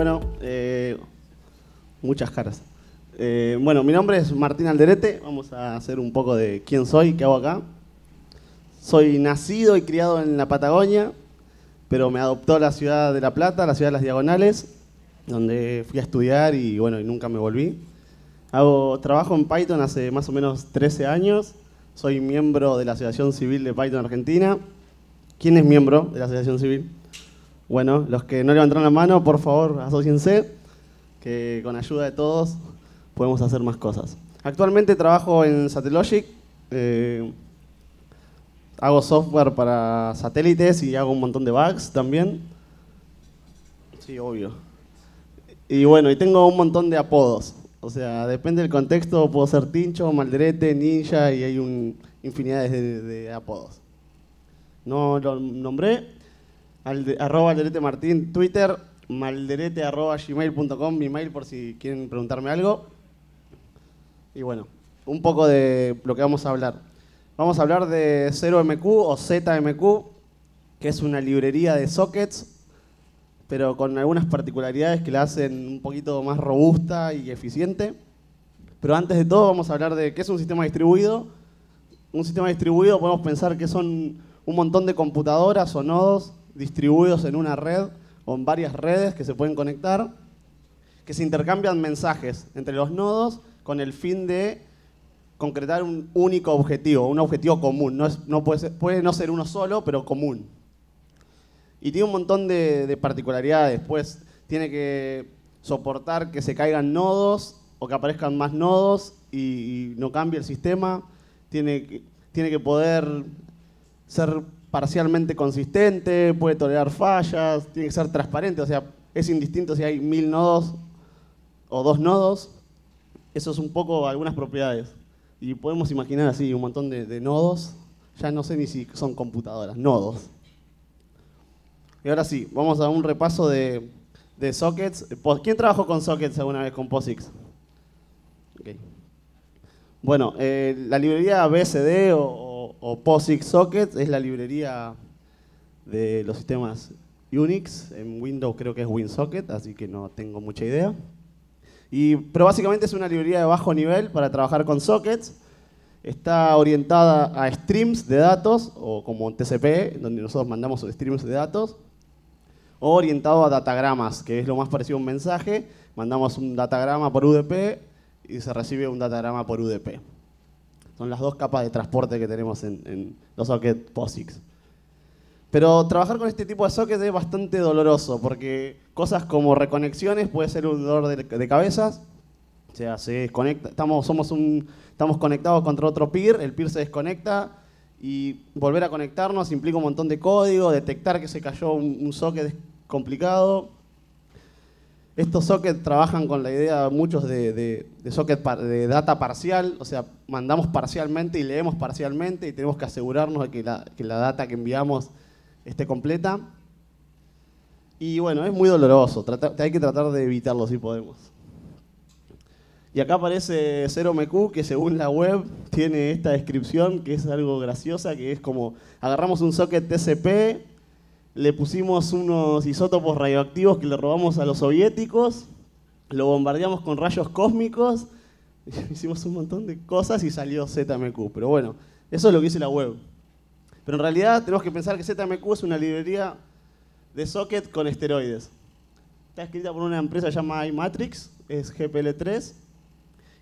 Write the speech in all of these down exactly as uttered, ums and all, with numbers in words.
Bueno, eh, muchas caras. Eh, bueno, mi nombre es Martín Alderete. Vamos a hacer un poco de quién soy, qué hago acá. Soy nacido y criado en la Patagonia, pero me adoptó la ciudad de La Plata, la ciudad de Las Diagonales, donde fui a estudiar y bueno, y nunca me volví. Hago trabajo en Python hace más o menos trece años. Soy miembro de la Asociación Civil de Python Argentina. ¿Quién es miembro de la Asociación Civil? Bueno, los que no levantaron la mano, por favor, asóciense, que con ayuda de todos podemos hacer más cosas. Actualmente trabajo en Satellogic, eh, hago software para satélites y hago un montón de bugs también. Sí, obvio. Y bueno, y tengo un montón de apodos. O sea, depende del contexto, puedo ser Tincho, Malderete, Ninja, y hay un, infinidades de, de apodos. No lo nombré. Alde, arroba Alderete Martín, Twitter, malderete arroba gmail punto com, mi mail por si quieren preguntarme algo. Y bueno, un poco de lo que vamos a hablar. Vamos a hablar de cero M Q o Z M Q, que es una librería de sockets, pero con algunas particularidades que la hacen un poquito más robusta y eficiente. Pero antes de todo vamos a hablar de qué es un sistema distribuido. Un sistema distribuido podemos pensar que son un montón de computadoras o nodos distribuidos en una red o en varias redes que se pueden conectar, que se intercambian mensajes entre los nodos con el fin de concretar un único objetivo, un objetivo común. No es, no puede ser, puede no ser uno solo, pero común. Y tiene un montón de, de particularidades, pues tiene que soportar que se caigan nodos o que aparezcan más nodos y, y no cambie el sistema. Tiene que, tiene que poder ser parcialmente consistente, puede tolerar fallas, tiene que ser transparente, o sea, es indistinto si hay mil nodos o dos nodos. Eso es un poco algunas propiedades. Y podemos imaginar así un montón de, de nodos, ya no sé ni si son computadoras, nodos. Y ahora sí, vamos a un repaso de, de sockets. ¿Quién trabajó con sockets alguna vez con POSIX? Okay. Bueno, eh, la librería B S D o, o POSIX Sockets es la librería de los sistemas Unix. En Windows creo que es WinSocket, así que no tengo mucha idea. Y, pero básicamente es una librería de bajo nivel para trabajar con sockets. Está orientada a streams de datos, o como T C P, donde nosotros mandamos streams de datos. O orientado a datagramas, que es lo más parecido a un mensaje. Mandamos un datagrama por U D P y se recibe un datagrama por U D P. Son las dos capas de transporte que tenemos en, en los sockets POSIX. Pero trabajar con este tipo de sockets es bastante doloroso, porque cosas como reconexiones puede ser un dolor de, de cabezas. O sea, se desconecta, estamos, somos un, estamos conectados contra otro peer, el peer se desconecta y volver a conectarnos implica un montón de código, detectar que se cayó un, un socket es complicado. Estos sockets trabajan con la idea, muchos de, de, de socket par, de data parcial, o sea, mandamos parcialmente y leemos parcialmente y tenemos que asegurarnos de que la, que la data que enviamos esté completa. Y bueno, es muy doloroso, trata, hay que tratar de evitarlo si podemos. Y acá aparece cero M Q, que según la web tiene esta descripción, que es algo graciosa, que es como agarramos un socket T C P, le pusimos unos isótopos radioactivos que le robamos a los soviéticos, lo bombardeamos con rayos cósmicos, hicimos un montón de cosas y salió Z M Q. Pero bueno, eso es lo que dice la web. Pero en realidad tenemos que pensar que Z M Q es una librería de socket con esteroides. Está escrita por una empresa llamada Imatrix, es G P L tres.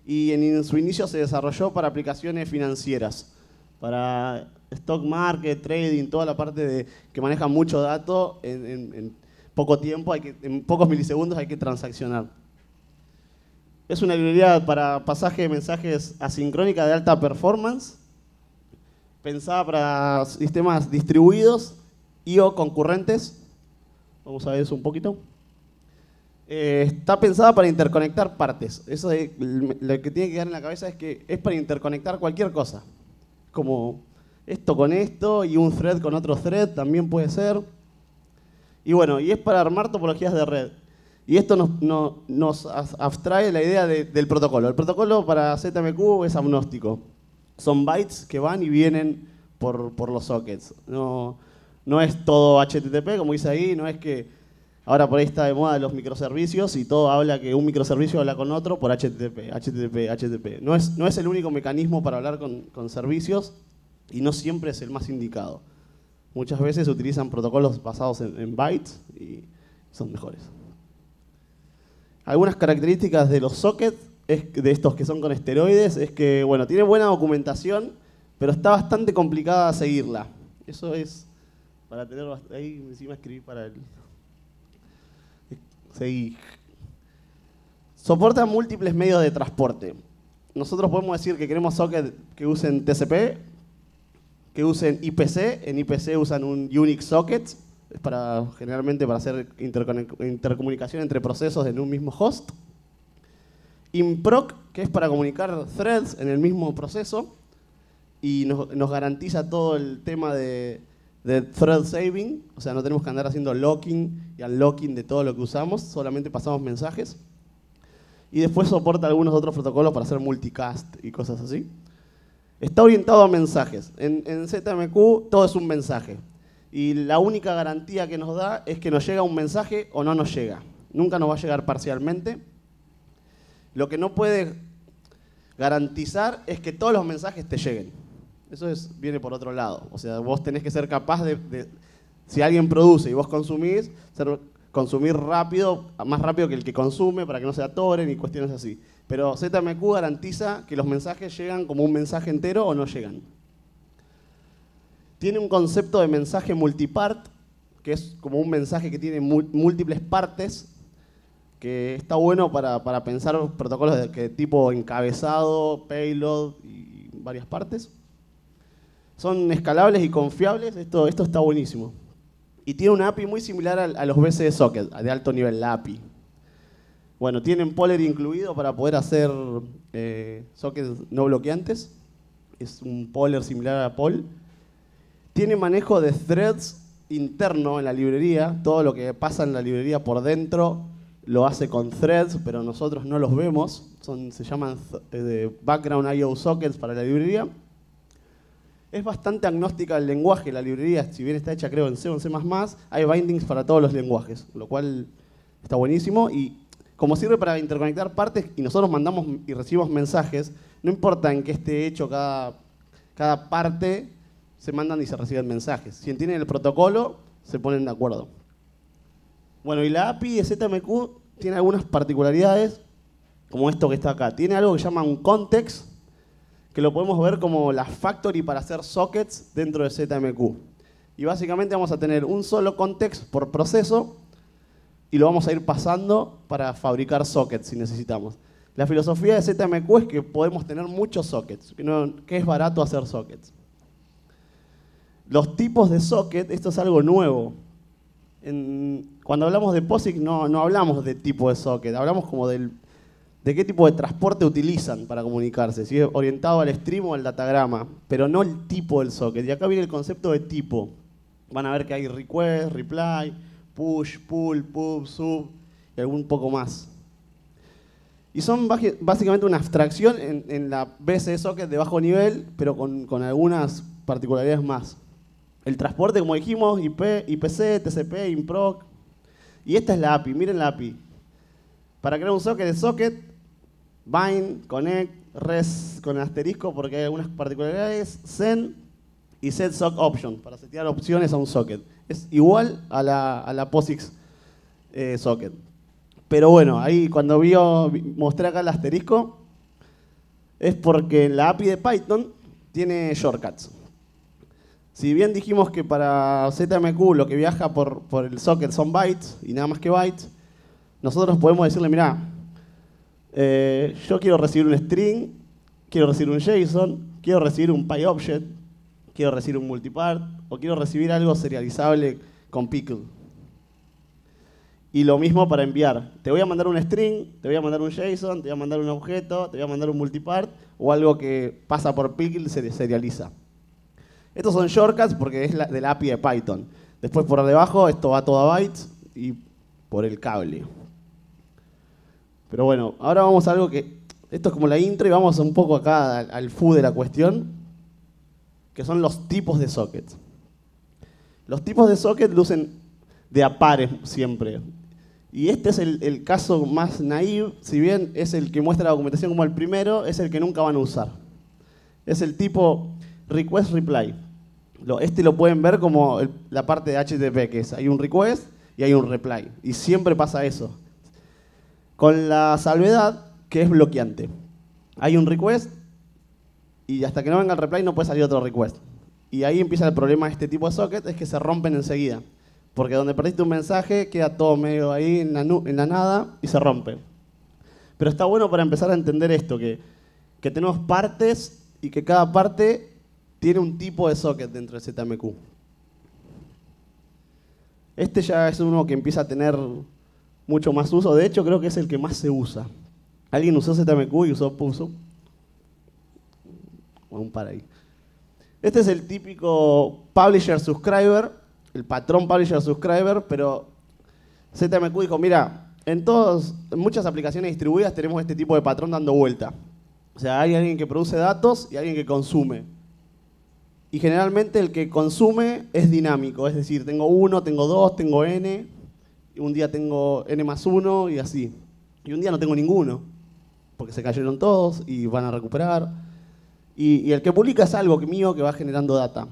Y en su inicio se desarrolló para aplicaciones financieras, para stock market, trading, toda la parte de que maneja mucho dato en, en, en poco tiempo, hay que, en pocos milisegundos hay que transaccionar. Es una librería para pasaje de mensajes asincrónica de alta performance, pensada para sistemas distribuidos y o concurrentes. Vamos a ver eso un poquito. Eh, está pensada para interconectar partes. Eso es, lo que tiene que quedar en la cabeza es que es para interconectar cualquier cosa. Como esto con esto y un thread con otro thread también puede ser. Y bueno, y es para armar topologías de red. Y esto nos, nos, nos abstrae la idea de, del protocolo. El protocolo para Z M Q es agnóstico. Son bytes que van y vienen por, por los sockets. No, no es todo H T T P, como dice ahí, no es que Ahora por ahí está de moda los microservicios y todo habla que un microservicio habla con otro por H T T P, H T T P, H T T P. No es, no es el único mecanismo para hablar con, con servicios y no siempre es el más indicado. Muchas veces se utilizan protocolos basados en, en bytes y son mejores. Algunas características de los sockets, es de estos que son con esteroides, es que bueno, tiene buena documentación, pero está bastante complicada seguirla. Eso es para tener... Ahí encima escribí para el... Seguí. Soporta múltiples medios de transporte. Nosotros podemos decir que queremos sockets que usen T C P, que usen I P C. En I P C usan un Unix socket, para, generalmente para hacer intercomunicación entre procesos en un mismo host. Improc, que es para comunicar threads en el mismo proceso. Y nos, nos garantiza todo el tema de, de Thread Saving. O sea, no tenemos que andar haciendo Locking y Unlocking de todo lo que usamos. Solamente pasamos mensajes. Y después soporta algunos otros protocolos para hacer multicast y cosas así. Está orientado a mensajes. En, en Z M Q todo es un mensaje. Y la única garantía que nos da es que nos llega un mensaje o no nos llega. Nunca nos va a llegar parcialmente. Lo que no puede garantizar es que todos los mensajes te lleguen. Eso es, viene por otro lado. O sea, vos tenés que ser capaz de, de, si alguien produce y vos consumís, ser, consumir rápido, más rápido que el que consume para que no se atoren y cuestiones así. Pero Z M Q garantiza que los mensajes llegan como un mensaje entero o no llegan. Tiene un concepto de mensaje multipart, que es como un mensaje que tiene múltiples partes, que está bueno para, para pensar protocolos de que tipo encabezado, payload y varias partes. Son escalables y confiables, esto, esto está buenísimo. Y tiene una A P I muy similar a, a los B C D Socket, de alto nivel, la A P I. Bueno, tienen Poller incluido para poder hacer eh, sockets no bloqueantes. Es un Poller similar a Poll. Tiene manejo de threads interno en la librería. Todo lo que pasa en la librería por dentro lo hace con threads, pero nosotros no los vemos. Son, se llaman eh, Background I O Sockets para la librería. Es bastante agnóstica al lenguaje, la librería, si bien está hecha creo en C o en C más más, hay bindings para todos los lenguajes, lo cual está buenísimo. Y como sirve para interconectar partes y nosotros mandamos y recibimos mensajes, no importa en qué esté hecho cada, cada parte, se mandan y se reciben mensajes. Si entienden el protocolo, se ponen de acuerdo. Bueno, y la A P I de Z M Q tiene algunas particularidades, como esto que está acá. Tiene algo que se llama un context, que lo podemos ver como la factory para hacer sockets dentro de Z M Q. Y básicamente vamos a tener un solo context por proceso y lo vamos a ir pasando para fabricar sockets si necesitamos. La filosofía de Z M Q es que podemos tener muchos sockets, que, no, que es barato hacer sockets. Los tipos de socket, esto es algo nuevo. En, cuando hablamos de POSIX no, no hablamos de tipo de socket, hablamos como del... de qué tipo de transporte utilizan para comunicarse, si es orientado al stream o al datagrama, pero no el tipo del socket. Y acá viene el concepto de tipo. Van a ver que hay request, reply, push, pull, pub, sub y algún poco más. Y son básicamente una abstracción en, en la B C D socket de bajo nivel, pero con, con algunas particularidades más. El transporte, como dijimos, I P, I P C, T C P, IMPROC. Y esta es la A P I, miren la A P I. Para crear un socket de socket, bind, connect, res con asterisco porque hay algunas particularidades, send y set sock option para setear opciones a un socket. Es igual a la, a la POSIX eh, socket. Pero bueno, ahí cuando vio, mostré acá el asterisco, es porque la A P I de Python tiene shortcuts. Si bien dijimos que para Z M Q lo que viaja por, por el socket son bytes y nada más que bytes, nosotros podemos decirle, mirá, eh, yo quiero recibir un string, quiero recibir un JSON, quiero recibir un PyObject, quiero recibir un multipart, o quiero recibir algo serializable con pickle. Y lo mismo para enviar. Te voy a mandar un string, te voy a mandar un JSON, te voy a mandar un objeto, te voy a mandar un multipart, o algo que pasa por pickle y se serializa. Estos son shortcuts porque es la, de la A P I de Python. Después por debajo esto va todo a bytes y por el cable. Pero bueno, ahora vamos a algo que... Esto es como la intro y vamos un poco acá al, al F U de la cuestión, que son los tipos de sockets. Los tipos de sockets lucen de a pares siempre. Y este es el, el caso más naive, si bien es el que muestra la documentación como el primero, es el que nunca van a usar. Es el tipo request reply. Este lo pueden ver como el, la parte de H T T P, que es hay un request y hay un reply. Y siempre pasa eso. Con la salvedad que es bloqueante. Hay un request y hasta que no venga el reply no puede salir otro request. Y ahí empieza el problema de este tipo de sockets, es que se rompen enseguida. Porque donde perdiste un mensaje queda todo medio ahí en la, en la nada y se rompe. Pero está bueno para empezar a entender esto, que, que tenemos partes y que cada parte tiene un tipo de socket dentro de Z M Q. Este ya es uno que empieza a tener mucho más uso. De hecho, creo que es el que más se usa. ¿Alguien usó Z M Q y usó P U S U? Vamos para ahí. Este es el típico publisher subscriber, el patrón publisher subscriber, pero Z M Q dijo, mira, en, todos, en muchas aplicaciones distribuidas tenemos este tipo de patrón dando vuelta. O sea, hay alguien que produce datos y alguien que consume. Y generalmente el que consume es dinámico, es decir, tengo uno, tengo dos, tengo n, y un día tengo n más uno y así. Y un día no tengo ninguno, porque se cayeron todos y van a recuperar. Y, y el que publica es algo mío que va generando data.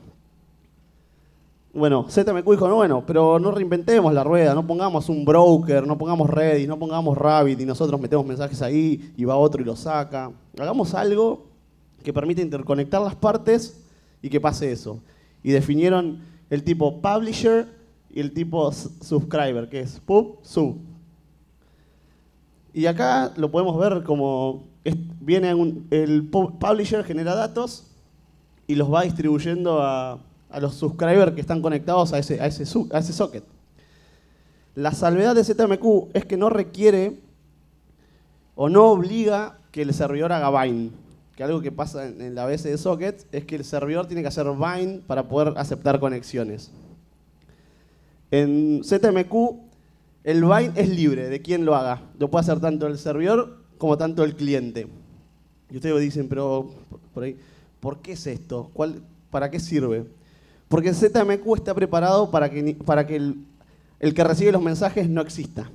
Bueno, Z M Q dijo, no, bueno, pero no reinventemos la rueda, no pongamos un broker, no pongamos Redis, no pongamos Rabbit y nosotros metemos mensajes ahí y va otro y lo saca. Hagamos algo que permita interconectar las partes y que pase eso. Y definieron el tipo publisher y el tipo subscriber, que es pub, sub. Y acá lo podemos ver como viene un, el publisher genera datos y los va distribuyendo a, a los subscribers que están conectados a ese, a, ese sub, a ese socket. La salvedad de Z M Q es que no requiere o no obliga que el servidor haga bind. Que algo que pasa en la B S de sockets es que el servidor tiene que hacer bind para poder aceptar conexiones. En Z M Q, el bind es libre de quien lo haga. Lo puede hacer tanto el servidor como tanto el cliente. Y ustedes dicen, pero por ahí, ¿por qué es esto? ¿Cuál, ¿Para qué sirve? Porque Z M Q está preparado para que, para que el, el que recibe los mensajes no exista.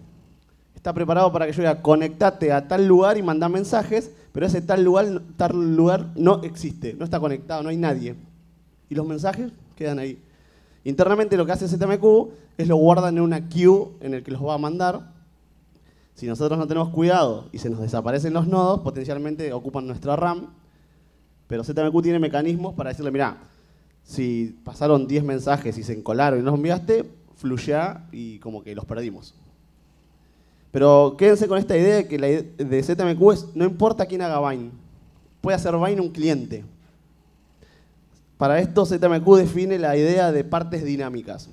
Está preparado para que yo diga, conectate a tal lugar y mandá mensajes, pero ese tal lugar, tal lugar no existe, no está conectado, no hay nadie. Y los mensajes quedan ahí. Internamente lo que hace Z M Q es lo guardan en una queue en el que los va a mandar. Si nosotros no tenemos cuidado y se nos desaparecen los nodos, potencialmente ocupan nuestra RAM. Pero Z M Q tiene mecanismos para decirle, mirá, si pasaron diez mensajes y se encolaron y no los enviaste, fluyá y como que los perdimos. Pero quédense con esta idea de que la idea de Z M Q es, no importa quién haga bind, puede hacer bind un cliente. Para esto Z M Q define la idea de partes dinámicas.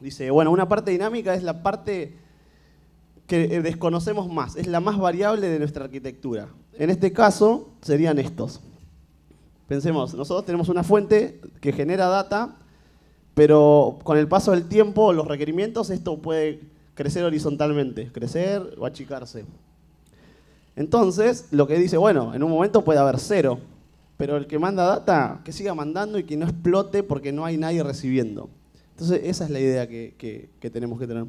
Dice, bueno, una parte dinámica es la parte que desconocemos más, es la más variable de nuestra arquitectura. En este caso serían estos. Pensemos, nosotros tenemos una fuente que genera data, pero con el paso del tiempo, los requerimientos, esto puede crecer horizontalmente, crecer o achicarse. Entonces, lo que dice, bueno, en un momento puede haber cero, pero el que manda data, que siga mandando y que no explote porque no hay nadie recibiendo. Entonces, esa es la idea que, que, que tenemos que tener.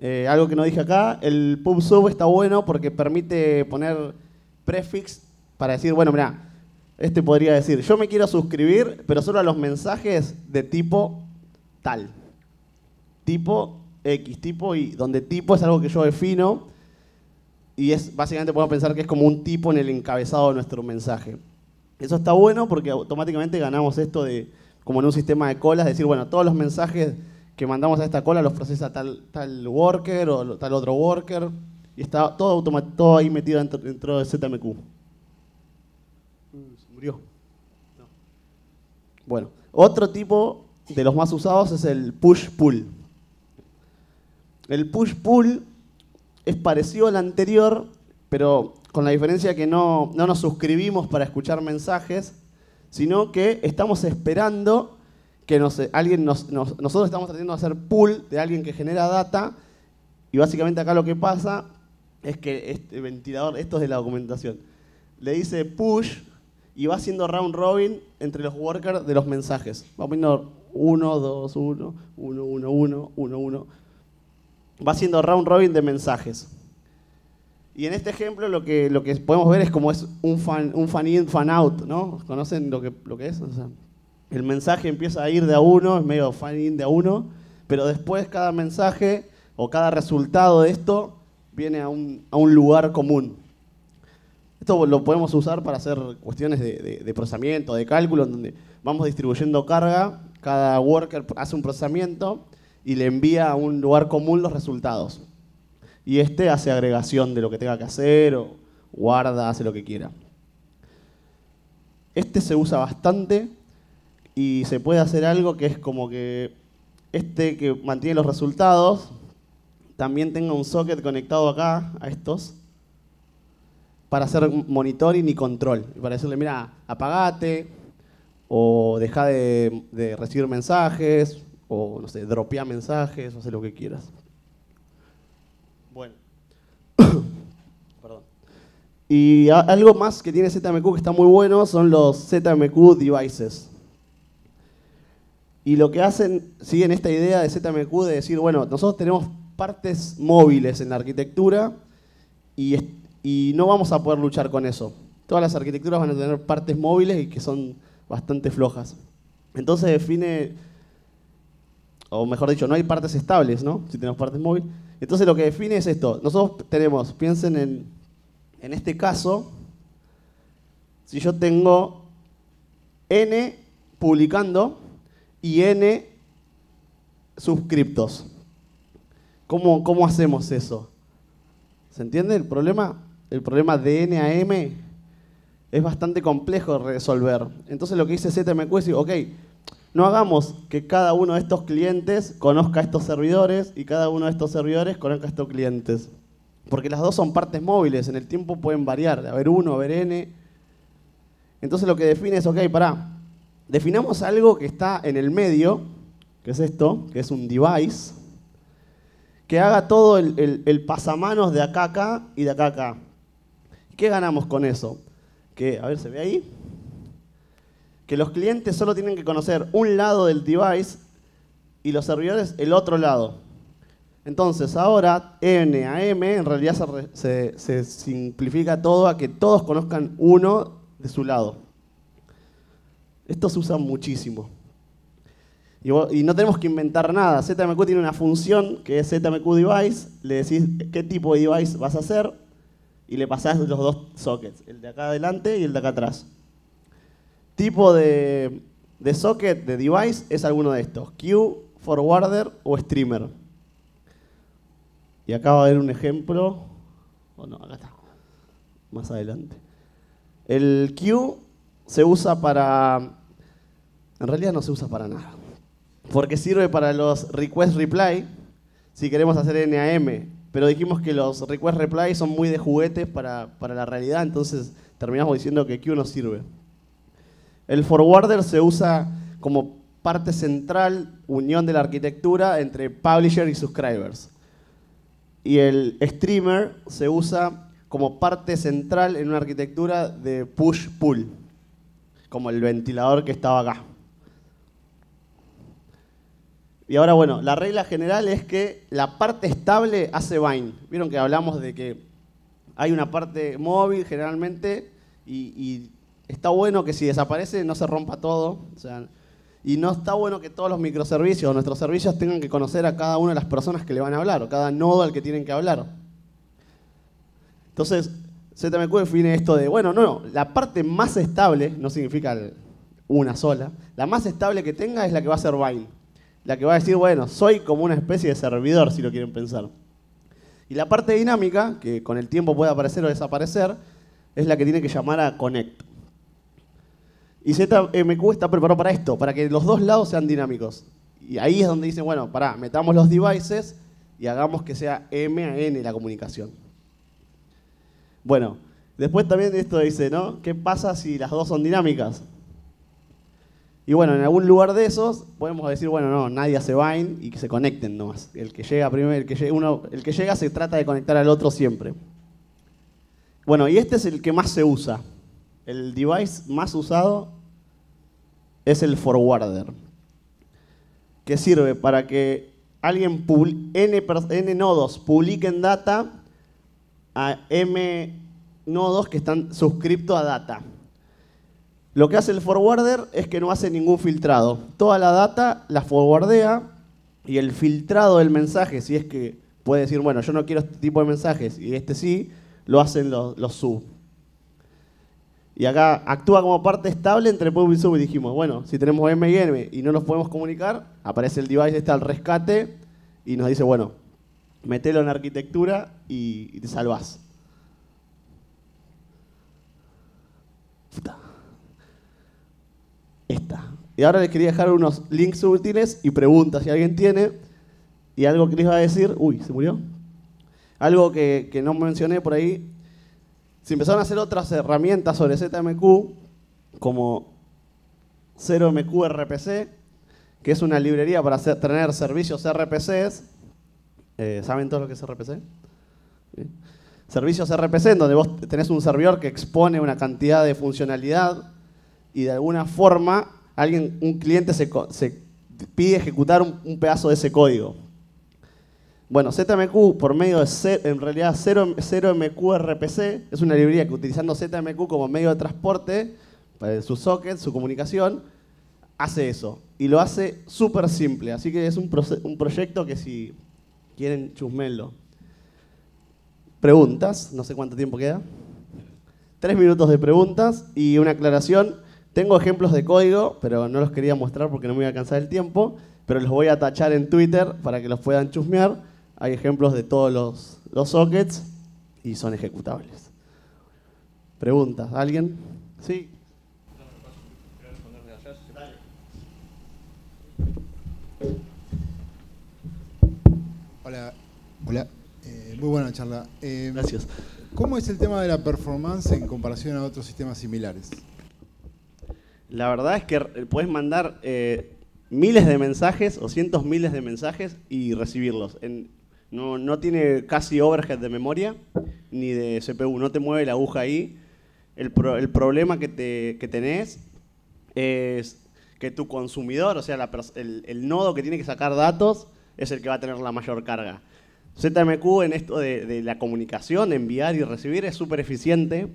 Eh, algo que no dije acá, el pub/sub está bueno porque permite poner prefix para decir, bueno, mirá, este podría decir, yo me quiero suscribir, pero solo a los mensajes de tipo tal. Tipo X, tipo Y, donde tipo es algo que yo defino y es básicamente podemos pensar que es como un tipo en el encabezado de nuestro mensaje. Eso está bueno porque automáticamente ganamos esto de, como en un sistema de colas, decir, bueno, todos los mensajes que mandamos a esta cola los procesa tal, tal worker o tal otro worker y está todo, todo ahí metido dentro, dentro de Z M Q. ¿Se murió? No. Bueno, otro tipo de los más usados es el push-pull. El push-pull es parecido al anterior, pero con la diferencia que no, no nos suscribimos para escuchar mensajes, sino que estamos esperando que nos, alguien nos, nos, nosotros estamos tratando de hacer pull de alguien que genera data, y básicamente acá lo que pasa es que este ventilador, esto es de la documentación, le dice push y va haciendo round robin entre los workers de los mensajes. Va poniendo uno, dos, uno, uno, uno, uno, uno, uno. va haciendo round robin de mensajes. Y en este ejemplo lo que, lo que podemos ver es como es un fan, un fan in, fan out, ¿no? ¿Conocen lo que, lo que es? O sea, el mensaje empieza a ir de a uno, es medio fan in de a uno, pero después cada mensaje o cada resultado de esto viene a un, a un lugar común. Esto lo podemos usar para hacer cuestiones de, de, de procesamiento, de cálculo, en donde vamos distribuyendo carga, cada worker hace un procesamiento y le envía a un lugar común los resultados. Y este hace agregación de lo que tenga que hacer, o guarda, hace lo que quiera. Este se usa bastante y se puede hacer algo que es como que este que mantiene los resultados también tenga un socket conectado acá a estos para hacer monitoring y control. Y para decirle, mira, apagate, o deja de, de recibir mensajes, o no sé, dropea mensajes, o hace lo que quieras. Bueno, perdón. Y algo más que tiene Z M Q que está muy bueno son los Z M Q devices. Y lo que hacen, siguen esta idea de Z M Q de decir, bueno, nosotros tenemos partes móviles en la arquitectura y, y no vamos a poder luchar con eso. Todas las arquitecturas van a tener partes móviles y que son bastante flojas. Entonces define, o mejor dicho, no hay partes estables, ¿no? Si tenemos partes móviles. Entonces lo que define es esto. Nosotros tenemos, piensen en, en este caso, si yo tengo n publicando y n suscriptos. ¿Cómo, cómo hacemos eso? ¿Se entiende el problema? El problema de n a m es bastante complejo de resolver. Entonces lo que dice Z M Q es, ok, no hagamos que cada uno de estos clientes conozca a estos servidores y cada uno de estos servidores conozca a estos clientes. Porque las dos son partes móviles, en el tiempo pueden variar, haber uno, haber n. Entonces lo que define es, ok, pará, definamos algo que está en el medio, que es esto, que es un device, que haga todo el, el, el pasamanos de acá a acá y de acá a acá. ¿Qué ganamos con eso? Que, a ver, ¿se ve ahí? Que los clientes solo tienen que conocer un lado del device y los servidores el otro lado. Entonces ahora n a m en realidad se, re, se, se simplifica todo a que todos conozcan uno de su lado. Esto se usa muchísimo. Y, vos, y no tenemos que inventar nada. Z M Q tiene una función que es Z M Q device, le decís qué tipo de device vas a hacer y le pasás los dos sockets, el de acá adelante y el de acá atrás. Tipo de, de socket, de device, es alguno de estos. Queue, forwarder o streamer. Y acá va a haber un ejemplo. Oh, no, acá está. Más adelante. El queue se usa para... En realidad no se usa para nada. Porque sirve para los request reply, si queremos hacer n a m. Pero dijimos que los request reply son muy de juguetes para, para la realidad, entonces terminamos diciendo que queue no sirve. El forwarder se usa como parte central, unión de la arquitectura entre publisher y subscribers. Y el streamer se usa como parte central en una arquitectura de push-pull, como el ventilador que estaba acá. Y ahora, bueno, la regla general es que la parte estable hace bind. Vieron que hablamos de que hay una parte móvil generalmente y... y está bueno que si desaparece no se rompa todo, o sea, y no está bueno que todos los microservicios o nuestros servicios tengan que conocer a cada una de las personas que le van a hablar, o cada nodo al que tienen que hablar. Entonces, Z M Q define esto de, bueno, no, no, la parte más estable, no significa una sola, la más estable que tenga es la que va a ser bind, la que va a decir, bueno, soy como una especie de servidor, si lo quieren pensar. Y la parte dinámica, que con el tiempo puede aparecer o desaparecer, es la que tiene que llamar a connect. Y Z M Q está preparado para esto, para que los dos lados sean dinámicos. Y ahí es donde dicen, bueno, pará, metamos los devices y hagamos que sea M a N la comunicación. Bueno, después también esto dice, ¿no? ¿Qué pasa si las dos son dinámicas? Y bueno, en algún lugar de esos podemos decir, bueno, no, nadie hace bind y que se conecten nomás. El que llega primero, el que llega, uno, el que llega se trata de conectar al otro siempre. Bueno, y este es el que más se usa. El device más usado es el forwarder, que sirve para que alguien, n, n nodos, publiquen data a m nodos que están suscriptos a data. Lo que hace el forwarder es que no hace ningún filtrado. Toda la data la forwardea y el filtrado del mensaje, si es que puede decir, bueno, yo no quiero este tipo de mensajes y este sí, lo hacen los, los sub. Y acá actúa como parte estable entre pub y sub. Y dijimos, bueno, si tenemos M y M y no nos podemos comunicar, aparece el device este al rescate y nos dice, bueno, metelo en arquitectura y, y te salvás. Puta. Esta. Y ahora les quería dejar unos links útiles y preguntas si alguien tiene. Y algo que les iba a decir, uy, se murió. Algo que, que no mencioné por ahí. Se empezaron a hacer otras herramientas sobre Z M Q, como cero M Q R P C, que es una librería para hacer, tener servicios R P Cs. Eh, ¿Saben todo lo que es R P C? ¿Sí? Servicios R P C, en donde vos tenés un servidor que expone una cantidad de funcionalidad y de alguna forma alguien, un cliente se, se pide ejecutar un, un pedazo de ese código. Bueno, Z M Q por medio de, en realidad, cero M Q R P C, es una librería que utilizando Z M Q como medio de transporte, para su socket, su comunicación, hace eso. Y lo hace súper simple, así que es un, un proyecto que si quieren chusmenlo. Preguntas, no sé cuánto tiempo queda. Tres minutos de preguntas y una aclaración. Tengo ejemplos de código, pero no los quería mostrar porque no me iba a alcanzar el tiempo, pero los voy a tachar en Twitter para que los puedan chusmear. Hay ejemplos de todos los, los sockets y son ejecutables. ¿Preguntas? ¿Alguien? Sí. Hola. Hola. Eh, muy buena charla. Eh, Gracias. ¿Cómo es el tema de la performance en comparación a otros sistemas similares? La verdad es que puedes mandar eh, miles de mensajes o cientos miles de mensajes y recibirlos. En, No, no tiene casi overhead de memoria ni de C P U, no te mueve la aguja ahí. El, pro, el problema que, te, que tenés es que tu consumidor, o sea, la, el, el nodo que tiene que sacar datos es el que va a tener la mayor carga. Z M Q en esto de, de la comunicación, enviar y recibir, es súper eficiente.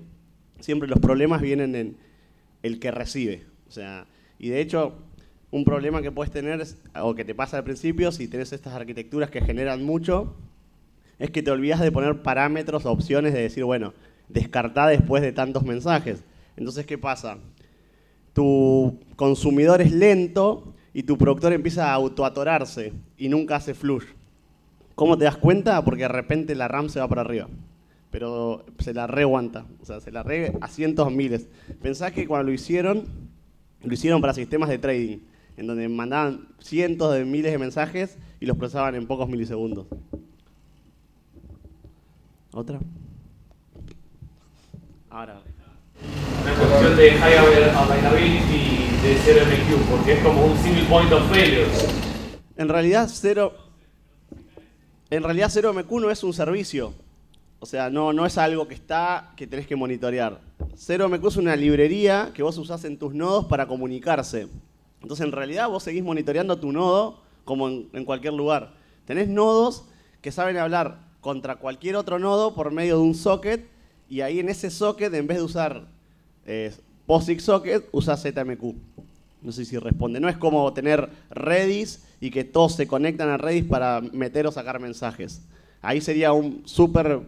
Siempre los problemas vienen en el que recibe. O sea, y de hecho, un problema que puedes tener, o que te pasa al principio, si tenés estas arquitecturas que generan mucho, es que te olvidas de poner parámetros o opciones de decir, bueno, descartá después de tantos mensajes. Entonces, ¿qué pasa? Tu consumidor es lento y tu productor empieza a autoatorarse y nunca hace flush. ¿Cómo te das cuenta? Porque de repente la RAM se va para arriba. Pero se la reaguanta, o sea, se la re a cientos, miles. Pensás que cuando lo hicieron, lo hicieron para sistemas de trading, en donde mandaban cientos de miles de mensajes y los procesaban en pocos milisegundos. ¿Otra? Ahora. Una cuestión de high availability de cero M Q, porque es como un single point of failure. En realidad, cero, en realidad cero M Q no es un servicio. O sea, no, no es algo que está, que tenés que monitorear. cero M Q es una librería que vos usás en tus nodos para comunicarse. Entonces, en realidad, vos seguís monitoreando tu nodo como en, en cualquier lugar. Tenés nodos que saben hablar contra cualquier otro nodo por medio de un socket, y ahí en ese socket, en vez de usar eh, POSIX socket, usás Z M Q. No sé si responde. No es como tener Redis y que todos se conectan a Redis para meter o sacar mensajes. Ahí sería un súper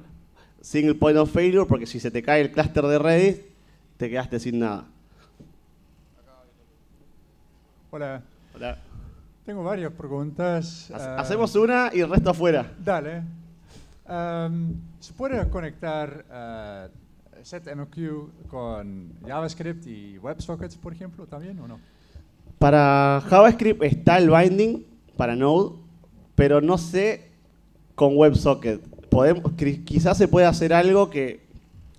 single point of failure, porque si se te cae el clúster de Redis, te quedaste sin nada. Hola. Hola. Tengo varias preguntas. Hacemos uh, una y el resto afuera. Dale. Um, ¿Se puede conectar uh, Z M Q con JavaScript y WebSockets, por ejemplo, también o no? Para JavaScript está el binding para Node, pero no sé con WebSocket. Podemos, quizás se puede hacer algo que,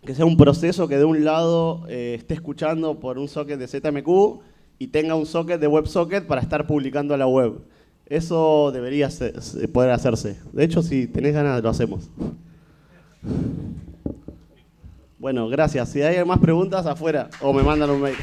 que sea un proceso que de un lado eh, esté escuchando por un socket de Z M Q y tenga un socket de WebSocket para estar publicando a la web. Eso debería ser, poder hacerse. De hecho, si tenés ganas, lo hacemos. Bueno, gracias. Si hay más preguntas, afuera o me mandan un mail.